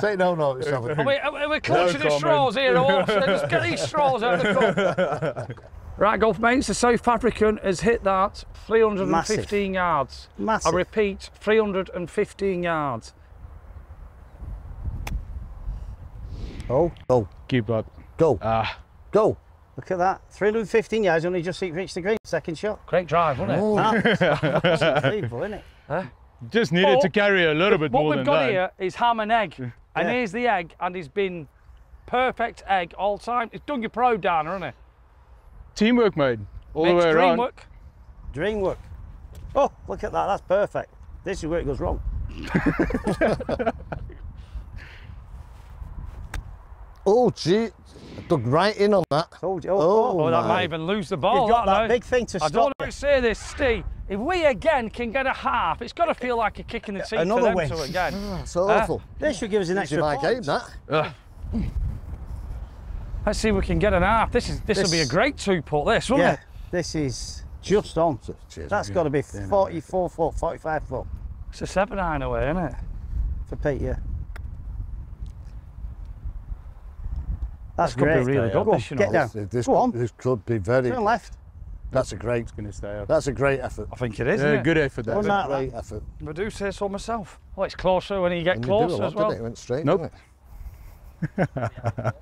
Say no, no. It's not a we're we're clutching no the straws here. Just get these straws out of the cup. Right, Golf Mates, the South African has hit that three hundred fifteen Massive. yards. Massive. I repeat, three hundred fifteen yards. Oh, go. Keep up. Go. Ah. Go. Look at that. three hundred fifteen yards, only just reached the green. Second shot. Great drive, wasn't it? That's unbelievable, isn't it? Huh? Just needed but to carry a little bit more than that. What we've got here is ham and egg. Yeah. And here's the egg, and he's been perfect egg all time. It's done your pro, Dana, hasn't it? Teamwork, mate. All Mixed the way around. Dreamwork. Dreamwork. Oh, look at that. That's perfect. This is where it goes wrong. Oh, gee. I dug right in on that. Oh, oh, oh, oh that might even lose the ball. You've got that, that big thing to I stop. I don't want to say this, Steve. If we again can get a half, it's got to feel like a kick in the teeth Another for them to again. Oh, so uh, awful. This should give us an extra point. Game, that. Uh. Let's see if we can get an half. This is this, this will be a great two putt. This, won't yeah, it? This is just on. Cheers, That's got to be forty-four foot, forty-five foot. It's a seven iron away, isn't it? For Pete, yeah. That's going to be really good. This, you know. Get down. This, this, Go on. This could be very. Turn left. That's a great. It's going to stay up. That's a great effort. I think it is. Yeah, it? Good effort. That. That great effort. I do say so myself. Well, it's closer when you get and closer you do a lot, as well. Didn't it? It went straight. Nope. Didn't it?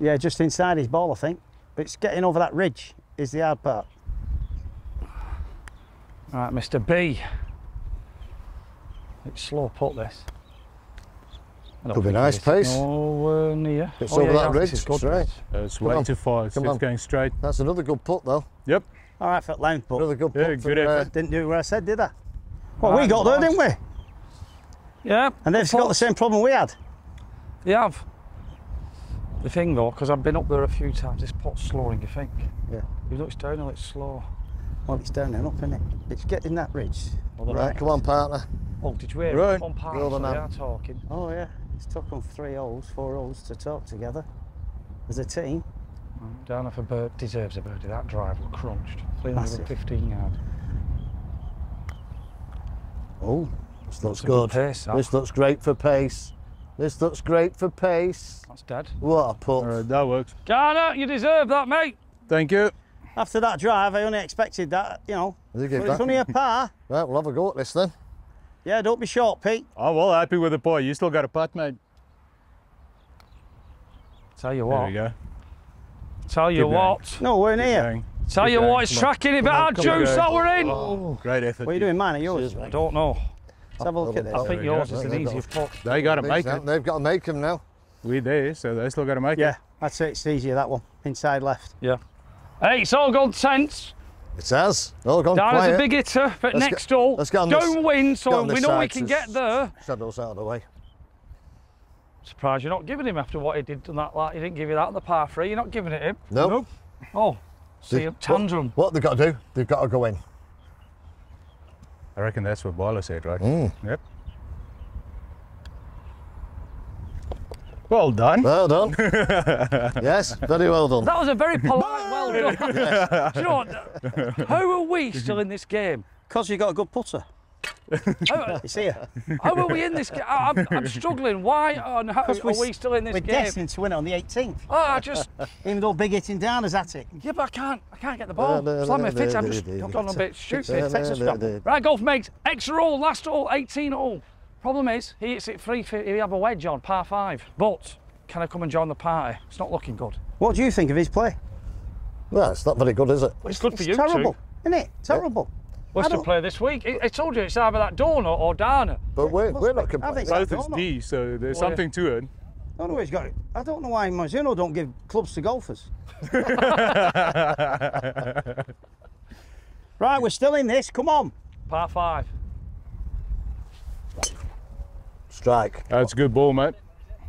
Yeah, just inside his ball, I think. But it's getting over that ridge is the hard part. All right, Mister B. It's slow putt, this. Could be nice pace. Nowhere near. It's oh, over yeah, that yeah, ridge, it's good. Right. Uh, it's way too far, it's going straight. That's another good putt, though. Yep. All right, for length putt. Another good putt. Yeah, good effort. Uh, didn't do what I said, did I? Well, right, we got there, didn't we? Yeah. And they've got the same problem we had. They have. The thing though, because I've been up there a few times, this pot's slower than you think. Yeah. You look downhill, it's slow. Well, it's downhill up, isn't it? It's getting that ridge. Well, right, come on, partner. Oh, did you hear right. it? Come on, partner, so they are talking. Oh, yeah. It's took them three holes, four holes to talk together as a team. Right. Down off a bird, deserves a birdie. That drive was crunched. three hundred fifteen yards. Oh, this looks good. good pace, this looks great for pace. This looks great for pace. That's dead. What a putt. Right, that works. Garner, you deserve that, mate. Thank you. After that drive, I only expected that, you know. But it's only a par. Right, we'll have a go at this then. Yeah, don't be short, Pete. Oh, well, happy with the boy. You still got a putt, mate. Tell you what. There we go. Tell you Keep what. Going. No, we're in Keep here. Going. Tell you what, it's tracking a bit of juice that we're in. Oh, great effort. What are you doing, man? Are yours? I don't know. Let's have a look at this. I think yours is an easier putt. They got to make them. They've got to make them now. We do, so they still got to make it. Yeah, that's it. It's easier, that one. Inside left. Yeah. Hey, it's all gone tense. It has. All gone quiet. Dana's a big hitter, but next all, don't win, so we know we can get there. Shadows out of the way. Surprised you're not giving him after what he did on that. Like, he didn't give you that on the par three. You're not giving it him. No. Nope. Oh. See a tantrum. What, what they've got to do, they've got to go in. I reckon that's what Barlow said, right? Mm. Yep. Well done. Well done. Yes, very well done. That was a very polite well done. Yes. Do you know what? How are we still in this game? Because you got a good putter. How, it's here. How are we in this game? I'm, I'm struggling. Why on how are we still in this we're game? We're destined to win it on the eighteenth. Oh, I just... Even though big hitting down is at it. Yeah, but I can't, I can't get the ball. Slam my fit, I'm just gone a bit stupid. Texas Scramble. Right, Golf Mates, extra all, last all, eighteen all. Problem is, he hits it free, he have a wedge on, par five. But, can I come and join the party? It's not looking good. What do you think of his play? Well, it's not very good, is it? Well, it's good it's for you two. It's terrible, isn't it? Terrible. Yeah. We're to play this week. I told you it's either that donut or Dana. But we're, we're not complaining. Both is D, so there's well, something yeah. to it. I don't know he's got it. I don't know why Mizuno don't give clubs to golfers. Right, we're still in this. Come on. Par five. Strike. That's a good ball, mate.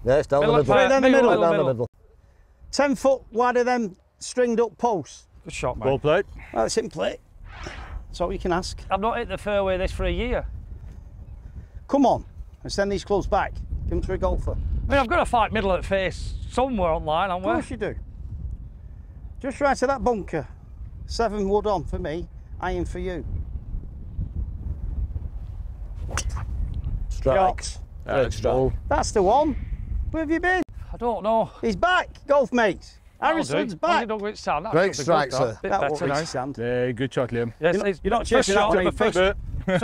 Yeah, it's down middle, the middle. Play, down the middle, middle, down middle. The middle. Ten foot wide of them stringed up posts. Good shot, mate. Ball played. That's in play. That's all you can ask. I've not hit the fairway this for a year. Come on, and send these clubs back. Give them to a golfer. I mean, I've got to fight middle at face somewhere online, haven't we? Of course you do. Just right to that bunker. Seven wood on for me, iron for you. Strikes. That's, That's the one. Where have you been? I don't know. He's back, Golf Mates. Harrison's back. Great strike, sir. That will be sand. Yeah, good shot, Liam. Yes, you're, you're not chasing out on the first. So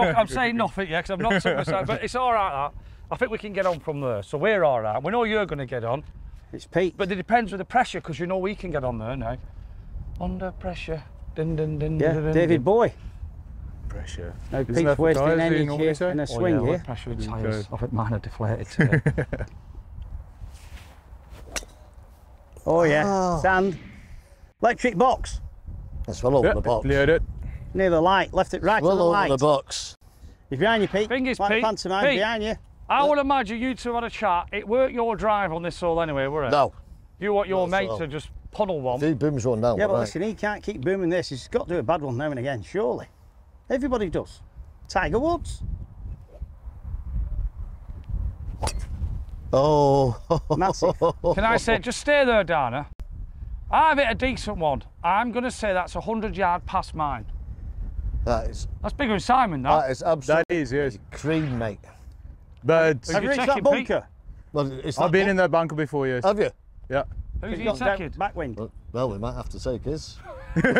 I'm saying nothing yet, because I'm not so myself, but it's all right, that. I think we can get on from there, so we're all right. We know you're going to get on. It's Pete. But it depends with the pressure, because you know we can get on there now. Under pressure. Dun, dun, dun, yeah, dun, dun, David dun. Boy. Pressure. Now, Isn't Pete's wasting energy here in a swing oh, yeah, here. Pressure with tires. I think mine are deflated today. Oh yeah, oh. Sand. Electric box. That's well over yep. the box. Cleared it. Near the light, left it right well to the light. Well over the box. He's behind you, Pete. Fingers, like Pete. Pantomime Pete. Behind you. I yeah. would imagine you two had a chat. It weren't your drive on this hole anyway, were it? No. You want your mate to just puddle one. He booms one now. Yeah, but right. listen, he can't keep booming this. He's got to do a bad one now and again, surely. Everybody does. Tiger Woods. Oh, massive. Can I say, just stay there, Dana. I've hit a decent one. I'm going to say that's one hundred yard past mine. That is... That's bigger than Simon, that. That is absolutely... That is, yes. Cream, mate. But... Have you reached that bunker? Well, it's that I've been bunker. in that bunker before, yes. Have you? Yeah. Who's you second? Backwind. Well, well, we might have to take his. Even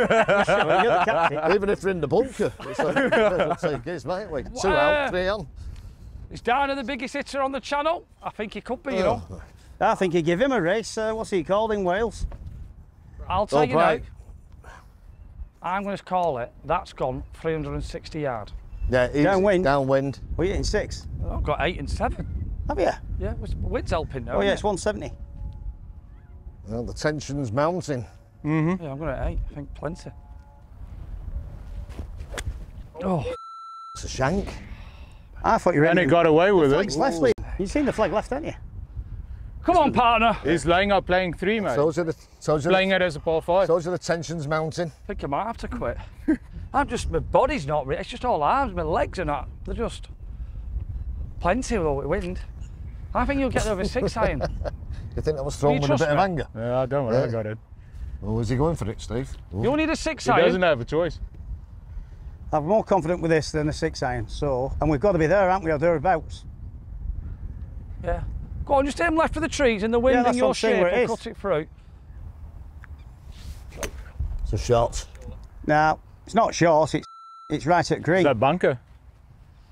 if we're in the bunker, it's like, we might take his, mate. Wait, two uh, out, three on. Is Dana the biggest hitter on the channel? I think he could be, you oh. know. I think he'd give him a race. Uh, what's he called in Wales? I'll tell oh, you right. now. I'm going to call it. That's gone three hundred sixty yard. Yeah, he's downwind. Downwind. What are you hitting, six? I've got eight and seven. Have you? Yeah, wind's helping now. Oh, yeah, it? It's one seventy. Well, the tension's mounting. Mm-hmm. Yeah, I'm going to eight. I think plenty. Oh. It's a shank. I thought you were And it got away with it. Left, you've seen the flag left, haven't you? Come on, partner. He's laying up playing three, mate. So the, so playing the, it as a par five. So the tension's mounting. I think I might have to quit. I'm just, my body's not really, it's just all arms, my legs are not. They're just plenty with all the wind. I think you'll get over six iron. You think that was thrown with a bit me? of anger? Yeah, I don't worry, yeah. I got it. Oh, is he going for it, Steve? Oh. You'll need a six he iron. He doesn't have a choice. I'm more confident with this than the six iron, so... And we've got to be there, haven't we, or thereabouts? Yeah. Go on, just aim left for the trees in the wind yeah, and your shape will it cut it through. It's a shot. No, it's not short, it's, it's right at green. It's that bunker.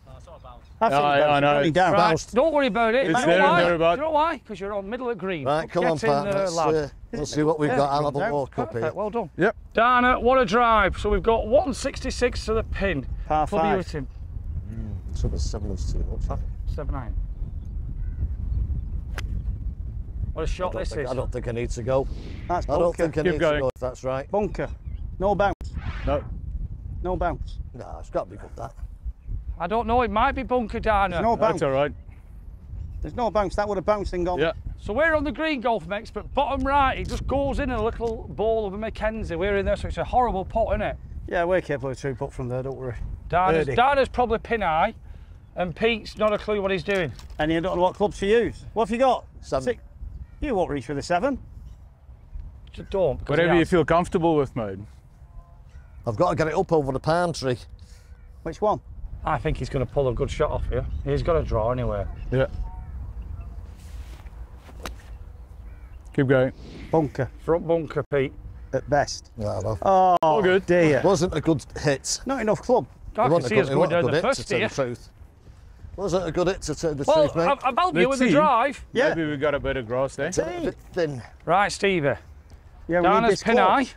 No, it's not a bounce. I, I, I know. Right. Right. Don't worry about it. It's you, know there about. you know why? Because you're on middle of green. Right, come on, Pat. There, uh, we'll see what we've yeah, got. I'll have a walk up here. Well done. Yep. Dana, what a drive. So we've got one sixty-six to the pin. Par five. Mm, so there's seven inches to the seven nine. What a shot this think, is. I don't think I need to go. That's bunker. I don't think I need Keep to going. go. If that's right. Bunker. No bounce. No. No bounce. Nah, it's got to be good, that. I don't know, it might be bunker, Dana. There's no bounce. That's all right. There's no bounce, that would have bounced in golf. Yeah. So we're on the green, Golf Mates, but bottom right, it just goes in a little ball of a Mackenzie. We're in there, so it's a horrible pot, isn't it? Yeah, we're capable of two putt from there, don't worry. Dana's, Dana's probably pin high, and Pete's not a clue what he's doing. And you don't know what clubs to use. What have you got? Seven. Six. You won't reach for the seven. Just don't. Whatever you feel comfortable with, mate. I've got to get it up over the palm tree. Which one? I think he's going to pull a good shot off here. He's got a draw anyway. Yeah. Keep going. Bunker. Front bunker, Pete. At best. Yeah, love. Oh, all good. Dear. Wasn't a good hit. Not enough club. I can see us going down the first here. Wasn't a good hit to turn the well, truth, mate. Well, I've helped you with the drive. Yeah. Maybe we've got a bit of grass there. It's a bit thin. Right, Stevie. Yeah, Dana's pin high.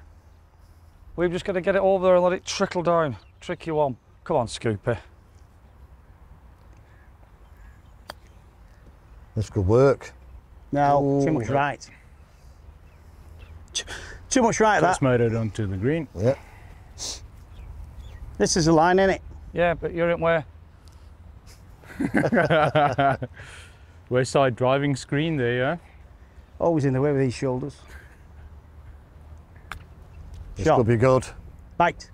We've just got to get it over there and let it trickle down. Tricky one. Come on, Scoopy. This could work. No, oh, too much right. Too, too much right, that's that. That's made it onto the green. Yeah. This is a line, isn't it? Yeah, but you're in where? West side driving screen there, yeah? Always in the way with these shoulders. This Shot. could be good. Right.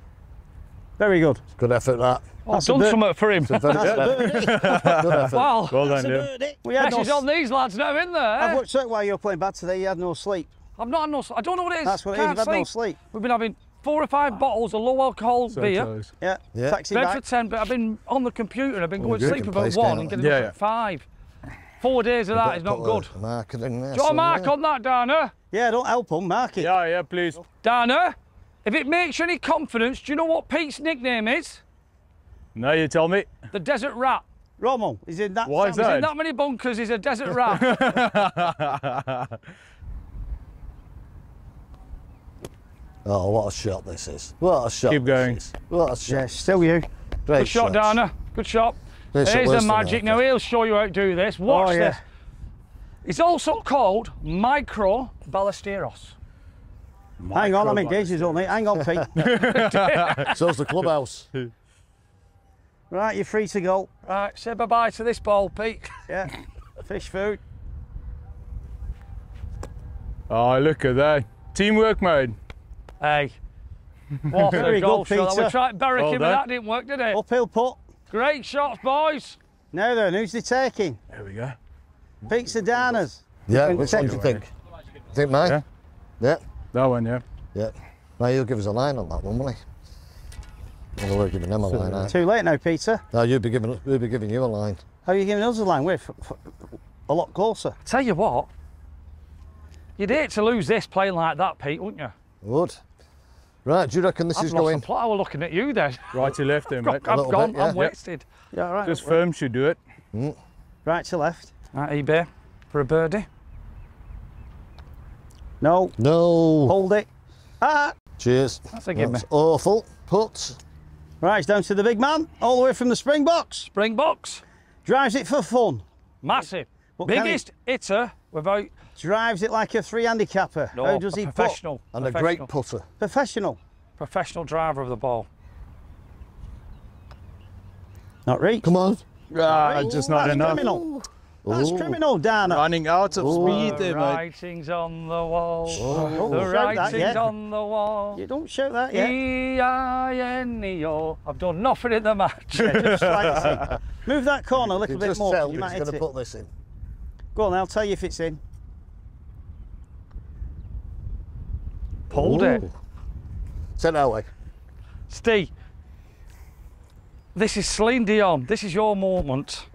Very good. It's good effort, that. Well, I've done something for him. That's a birdie. Well, well done, dude. We had Message no on these lads now, isn't there? I've worked out why you're playing bad today. You had no sleep. I've not had no sleep. I don't know what it is. That's what Can't it is. You've had no sleep. We've been having four or five bottles of low alcohol so beer. Close. Yeah. yeah. Taxi back. for ten, but I've been on the computer. I've been well, going to sleep about one and getting yeah, up yeah. at five. Four days of that is not good. Mark in there. Do you want a mark on that, Dana? Yeah, don't help him. Mark it. Yeah, yeah, please. Dana? If it makes you any confidence, do you know what Pete's nickname is? No, you tell me. The Desert Rat. Rommel, he's in that. Why is that? He's in that many bunkers, he's a desert rat. Oh, what a shot this is. What a shot. Keep going. This is. What a shot. Yeah, still you. Great Good shot, shots. Dana. Good shot. There's Here's the magic. Now he'll show you how to do this. Watch oh, yeah. this. It's also called Micro Ballesteros. Micro Hang on, I'm engaged, you don't mate. Hang on, Pete. So's the clubhouse. Right, you're free to go. Right, say bye-bye to this ball, Pete. Yeah, fish food. Oh, look at that. Teamwork, mate. Hey. What Very a goal good, shot. We tried barracking, well but that didn't work, did it? Uphill putt. Great shots, boys. Now then, who's they taking? There we go. Pete's and Dana's. Yeah, which one do you think? I think mine? Yeah. yeah. That one, yeah. Yeah. Now you'll give us a line on that one, will he? Well, we're giving them a line, aren't we? Too late now, Peter. No, you'll be giving, we'll be giving you a line. How are you giving us a line? We're a lot closer. Tell you what, you'd hate to lose this playing like that, Pete, wouldn't you? Would. Right, do you reckon this I've is lost going... the plot. I was looking at you then. Right to left then, mate. I've gone, bit, yeah. I'm wasted. Yeah, right. Just firm should do it. Mm. Right to left. Right, eBay for a birdie. No. No. Hold it. Ah. Cheers. That's a gimme. That's awful. Put. Right, it's down to the big man, all the way from the Springboks. Springboks. Drives it for fun. Massive. But Biggest hitter without... Drives it like a three handicapper. No, How does he professional. Put? And professional. a great putter. Professional. Professional driver of the ball. Not reach. Come on. Ah, right. Just not That's enough. Criminal. That's Ooh. criminal, Dana. Running out of Ooh. speed there, mate. The writing's on the wall. Oh. The writing's on the wall. You don't shout that yet. E I N E O. I've done nothing in the match. Yeah, move that corner a little you bit just more. Tell you might going to put this in. Go on, I'll tell you if it's in. Pulled Ooh. it. Send it that way. Steve, this is Celine Dion. This is your moment.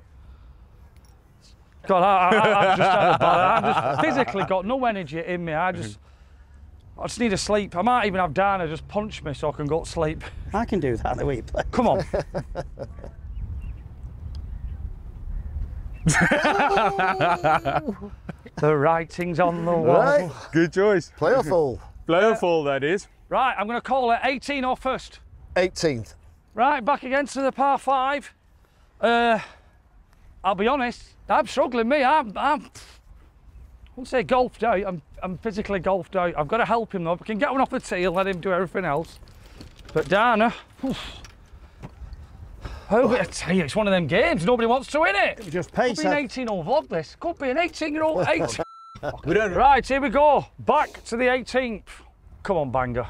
God, I, I, I'm just out of bad. I've just physically got no energy in me. I just, I just need to sleep. I might even have Dana just punch me so I can go to sleep. I can do that the way you play. Come on. The writing's on the wall. Right. Good choice. Playoff hole. Playoff hole, that is. Right, I'm going to call it eighteen off first. eighteenth. Right, back against the par five. Uh, I'll be honest, I'm struggling. Me, I'm. I'm I won't say golfed out. I'm. I'm physically golfed out. I've got to help him though. We can get one off the tee and let him do everything else. But Dana. Oof, Oh, I tell you, it's one of them games. Nobody wants to win it. It just pace. Could be an eighteen-year-old vlog. This could be an eighteen-year-old eight. We don't. Right, here we go. Back to the eighteenth. Come on, banger.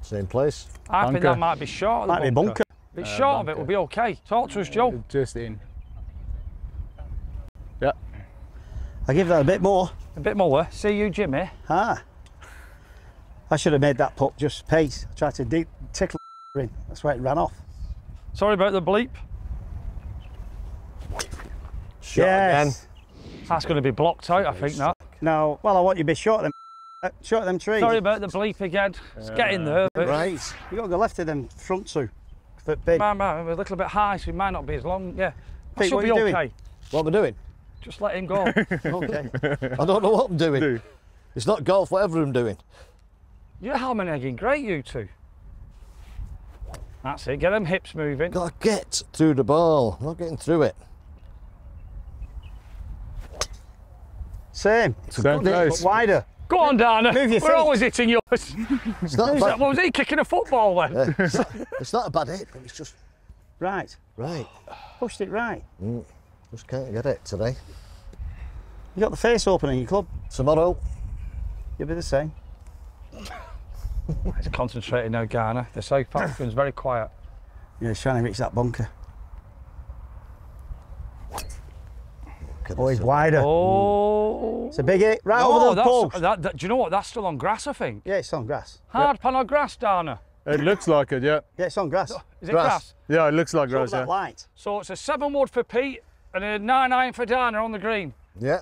Same place. I bunker. think that might be short. Might be bunker. If it's uh, short bunker. of it, we'll be okay. Talk to us, Joe. Just in. Yeah. I give that a bit more. A bit more. See you, Jimmy. Ah. I should have made that putt just pace. I tried to deep tickle in. That's why it ran off. Sorry about the bleep. Shot yes. again. That's going to be blocked out, I think, that. No, well, I want you to be short of them, short of them trees. Sorry about the bleep again. It's uh, getting there. But... Right. You've got to go left of them front two. Foot big. Man, man, we're a little bit high, so we might not be as long. Yeah. That Pete, should what be are you okay. Doing? What am I doing? Just let him go. Okay. I don't know what I'm doing. Do. It's not golf, whatever I'm doing. You're ham-and-egging great, you two. That's it, get them hips moving. Gotta get through the ball, I'm not getting through it. Same. It's Same place. But wider. Go on, Dana. Move your We're feet. always hitting yours. It's not bad... Was he kicking a football then? Yeah. It's, not, it's not a bad hit, but it's just... Right. Right. Pushed it right. Mm. Just can't get it today. You got the face open in your club. Tomorrow. You'll be the same. It's concentrating now, Garner. The South African's very quiet. Yeah, he's trying to reach that bunker. Oh, he's wider. Oh. It's a big hit. Right oh, over the post. That, that, do you know what? That's still on grass, I think. Yeah, it's on grass. Hard yep. pan on grass, Garner. It looks like it, yeah. Yeah, it's on grass. Is it grass? grass? Yeah, it looks like it's grass, yeah. Light. So it's a seven wood for Pete and a nine iron for Garner on the green. Yeah.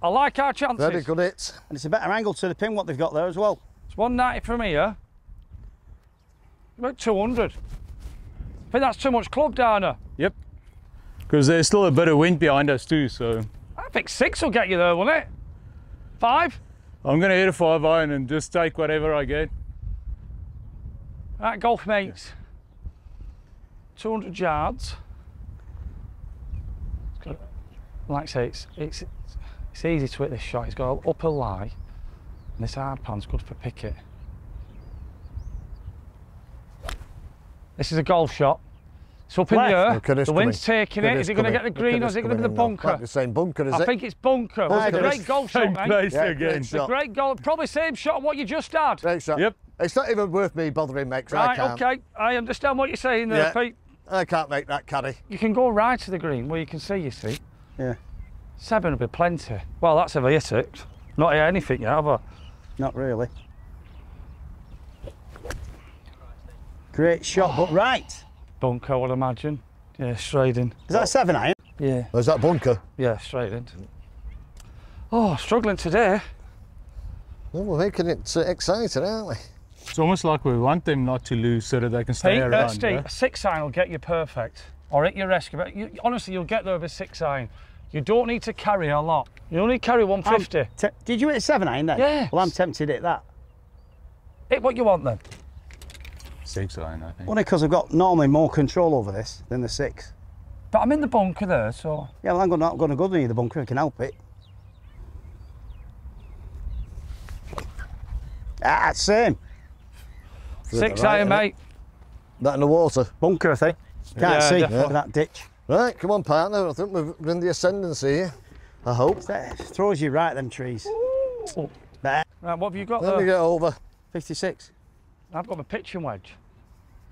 I like our chances. Very good hit. And it's a better angle to the pin what they've got there as well. It's one ninety from here. About two hundred. I think that's too much club, Dana. Yep. Because there's still a bit of wind behind us too, so... I think six will get you there, won't it? Five? I'm going to hit a five iron and just take whatever I get. Right, golf mates. Yeah. two hundred yards. Like I say, it's... it's It's easy to hit this shot. He's got an upper lie, and this hard pan's good for picket. This is a golf shot. It's up Left. in the air. The wind's coming. taking it. it. Is it going to get the green, or is it going to be the bunker? Like the same bunker, is I it? think it's bunker. bunker. It's a great golf shot, mate. Place yeah, again. It's a great goal. Probably same shot what you just had. Great shot. Yep. It's not even worth me bothering, mate. Right. I can't. Okay. I understand what you're saying there, yeah. Pete. I can't make that caddy. You can go right to the green where you can see. You see. Yeah. Seven will be plenty. Well, that's if I hit it. Not hit anything yet, have I? Not really. Great shot, oh. but right. Bunker, I would imagine. Yeah, straight in. Is that a seven iron? Yeah. Or is that bunker? Yeah, straight in. Oh, struggling today. Well, we're making it exciting, aren't we? It's almost like we want them not to lose so that they can stay Pete, around. Uh, Steve, yeah? A six iron will get you perfect. Or hit your rescue. But you, honestly, you'll get there with a six iron. You don't need to carry a lot. You only carry one fifty. Did you hit a seven iron then? Yeah. Well, I'm tempted to hit that. Hit what you want then. Six iron, I think. Only because I've got normally more control over this than the six. But I'm in the bunker there, so... Yeah, well, I'm not going to go near the bunker. I can help it. Ah, same. Six right, iron, mate. That in the water. Bunker, I think. Can't yeah, see yeah. that ditch. Right, come on, partner. I think we're in the ascendancy here. I hope. That throws you right, them trees. Ooh. There. Right, what have you got there? Let me get over. fifty-six. I've got my pitching wedge.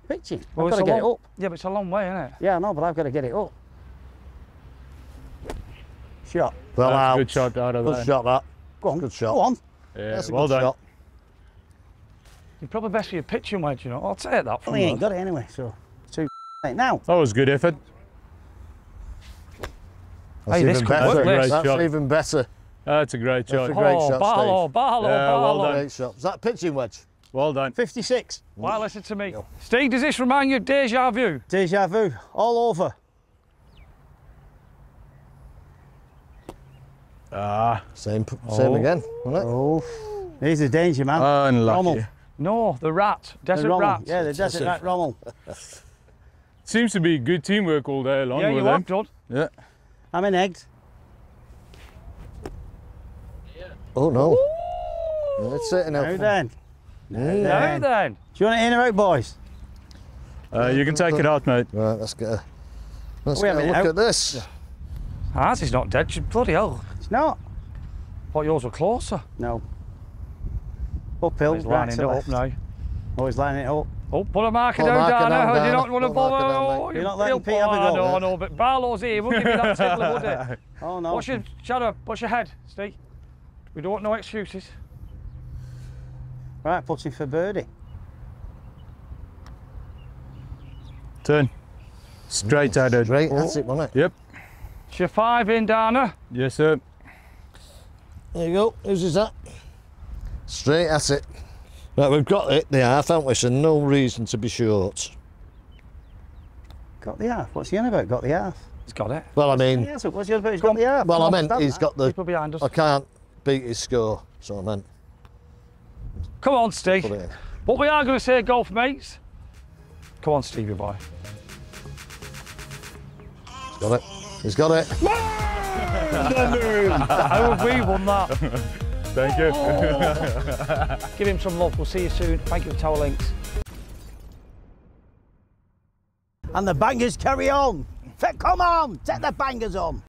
Pitching? Well, I've got to get long, it up. Yeah, but it's a long way, isn't it? Yeah, I know, but I've got to get it up. Shot. Well, out. Good shot, Dada. Good then. shot, that. Go on. Good shot. Go on. Yeah, That's a well good done. Shot. You're probably best with your pitching wedge, you know. I'll take that from you. Well, he ain't got it anyway, so too late now. That was good effort. That's, hey, even, this better. That's, That's even better. That's a great shot. That's a great oh, shot, Barlow, Steve. Barlow, yeah, Barlow. Well done. Great shot. Is that pitching wedge? Well done. fifty-six. Wow, listen to me. Yo. Steve, does this remind you of déjà vu? Déjà vu, all over. Ah. Same, same oh. again, wasn't it? Oh. He's a danger, man. Unlucky. Rommel. No, the rat. Desert the rat. Yeah, the desert rat Rommel. Seems to be good teamwork all day long. Yeah, with you are, Todd. Yeah. I'm in eggs. Yeah. Oh, no. Ooh. That's it enough. Now then. Now then. Now then. Do you want it in or out, boys? Uh, you can take it out, mate. Right, let's get a, let's get a look out. at this. Ours is not dead. Bloody hell. It's not. I thought yours were closer. No. Uphill. He's lining it up now. Oh, he's lining it up. Oh, put a marker down, marker Dana. Down, Dana. Do you not want to bother? Oh, you're not letting Pete have a go. No, no, but Barlow's here. He won't give you that tiddler, would it? Oh, no. Watch your shadow. Watch your head, Steve. We don't want no excuses. Right, putting for birdie. Turn. Straight at it. Straight, that's it, wasn't it? Yep. It's your five in, Dana. Yes, sir. There you go. Who's is that? Straight at it. Right, we've got it, the half, haven't we? So no reason to be short. Got the half? What's he on about? Got the half? He's got it. Well, I mean... What's he on about? He's got the half. Well, I meant he's got the... People behind us. I can't beat his score, so I meant... Come on, Steve. What we are going to say, golf mates... Come on, Stevie boy. Got it. He's got it. How have we won that? Thank you. Oh. Give him some love. We'll see you soon. Thank you for Tower Links. And the bangers carry on. Come on, take the bangers on.